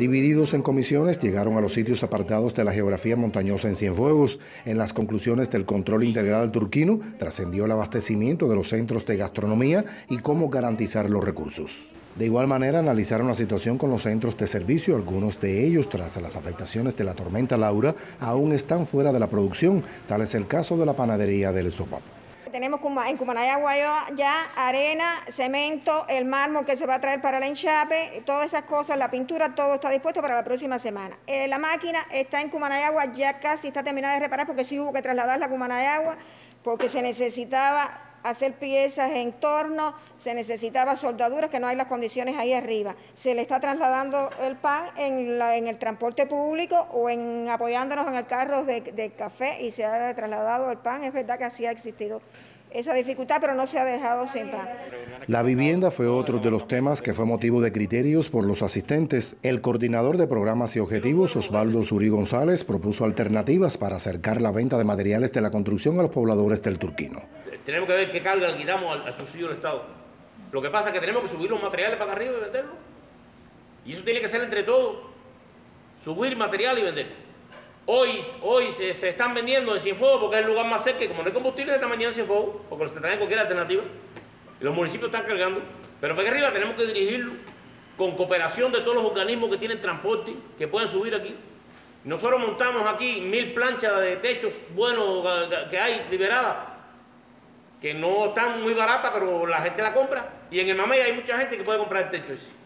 divididos en comisiones, llegaron a los sitios apartados de la geografía montañosa en Cienfuegos. En las conclusiones del control integral turquino trascendió el abastecimiento de los centros de gastronomía y cómo garantizar los recursos. De igual manera, analizaron la situación con los centros de servicio. Algunos de ellos, tras las afectaciones de la tormenta Laura, aún están fuera de la producción. Tal es el caso de la panadería del Sopap. Tenemos en Cumanayagua ya arena, cemento, el mármol que se va a traer para el enchape, todas esas cosas, la pintura, todo está dispuesto para la próxima semana. La máquina está en Cumanayagua, ya casi está terminada de reparar porque sí hubo que trasladarla a Cumanayagua porque se necesitaba hacer piezas en torno, se necesitaba soldaduras, que no hay las condiciones ahí arriba. Se le está trasladando el pan en el transporte público o apoyándonos en el carro de café y se ha trasladado el pan. Es verdad que así ha existido esa dificultad, pero no se ha dejado sin pan. La vivienda fue otro de los temas que fue motivo de criterios por los asistentes. El coordinador de programas y objetivos, Osvaldo Zuri González, propuso alternativas para acercar la venta de materiales de la construcción a los pobladores del turquino. Tenemos que ver qué carga quitamos al subsidio del Estado. Lo que pasa es que tenemos que subir los materiales para arriba y venderlos. Y eso tiene que ser entre todos. Subir material y vender. Hoy se están vendiendo en Cienfuegos porque es el lugar más cerca, y como no hay combustible esta mañana en Cienfuegos, porque se traen cualquier alternativa, y los municipios están cargando, pero para acá arriba tenemos que dirigirlo con cooperación de todos los organismos que tienen transporte, que pueden subir aquí. Nosotros montamos aquí 1000 planchas de techos buenos que hay liberadas, que no están muy baratas, pero la gente la compra, y en el Mamey hay mucha gente que puede comprar el techo ese.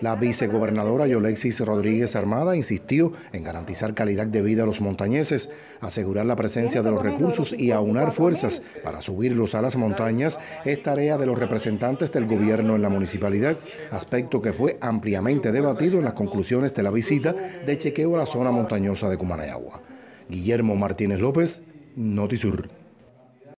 La vicegobernadora Yolexis Rodríguez Armada insistió en garantizar calidad de vida a los montañeses, asegurar la presencia de los recursos y aunar fuerzas para subirlos a las montañas es tarea de los representantes del gobierno en la municipalidad, aspecto que fue ampliamente debatido en las conclusiones de la visita de chequeo a la zona montañosa de Cumanayagua. Guillermo Martínez López, Notisur.